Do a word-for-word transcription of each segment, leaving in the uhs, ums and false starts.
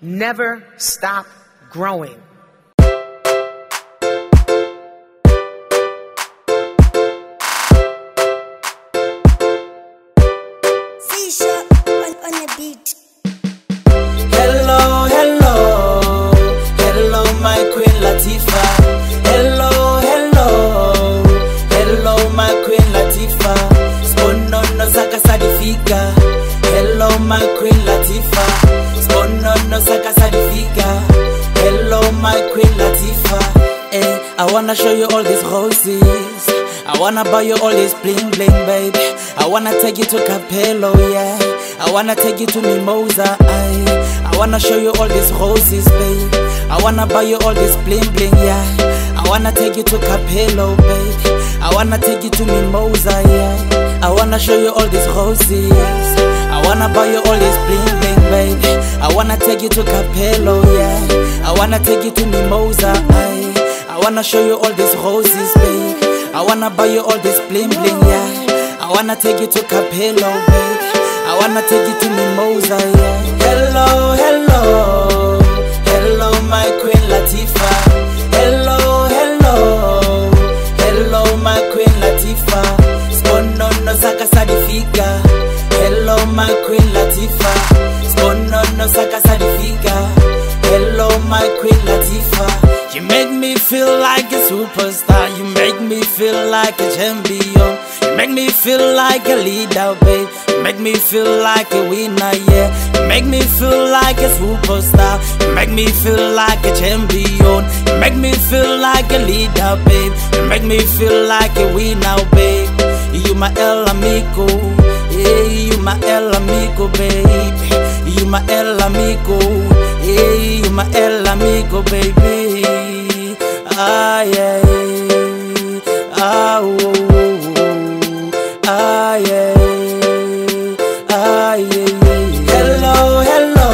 never stop growing. C-Sharp on, on the beat. Hello, hello, hello my Queen Latifah. Hello, hello, hello my Queen Latifah. Spono no saka sadifika. Hello my Queen Latifah. Spono no saka sadifika. Hello my Queen Latifah. Hey, I wanna show you all these roses. I wanna buy you all this bling bling, baby. I wanna take you to Capello, yeah. I wanna take you to Mimosa, aye. I wanna show you all these roses, baby. I wanna buy you all this bling bling, yeah. I wanna take you to Capello, baby. I wanna take you to Mimosa, yeah. I wanna show you all these roses. I wanna buy you all this bling bling, baby. I wanna take you to Capello, yeah. I wanna take you to Mimosa, aye. I wanna show you all these roses, baby. I wanna buy you all this bling bling, yeah. I wanna take you to Capello, babe. I wanna take you to Mimosa, yeah. Hello, hello, hello my Queen Latifah. Hello, hello, hello my Queen Latifah. Spono no saka sadifika. Hello my Queen Latifah. Spono no saka sadifika. Hello my Queen Latifah. You make me feel like a superstar. You make me feel like a champion. You make me feel like a leader, babe. You make me feel like a winner, yeah. You make me feel like a superstar. You make me feel like a champion. You make me feel like a leader, babe. You make me feel like a winner, babe. You my el amigo, yeah. You my el amigo, babe. You my el amigo, yeah. You my el amigo, baby. Ah, yeah, ah, oh, oh, ah, yeah, ah, yeah, yeah. Hello, hello,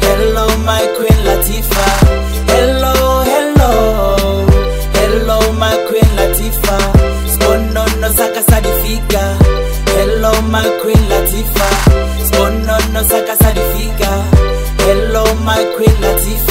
hello my Queen Latifah. Hello, hello, hello my Queen Latifah. Spono no saka sadifika. Hello my Queen Latifah. Spono no saka sadifika. Hello my Queen Latifah.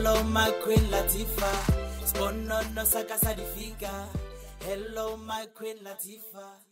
Hello my Queen Latifah. Spono no saka sadifika. Hello my Queen Latifah.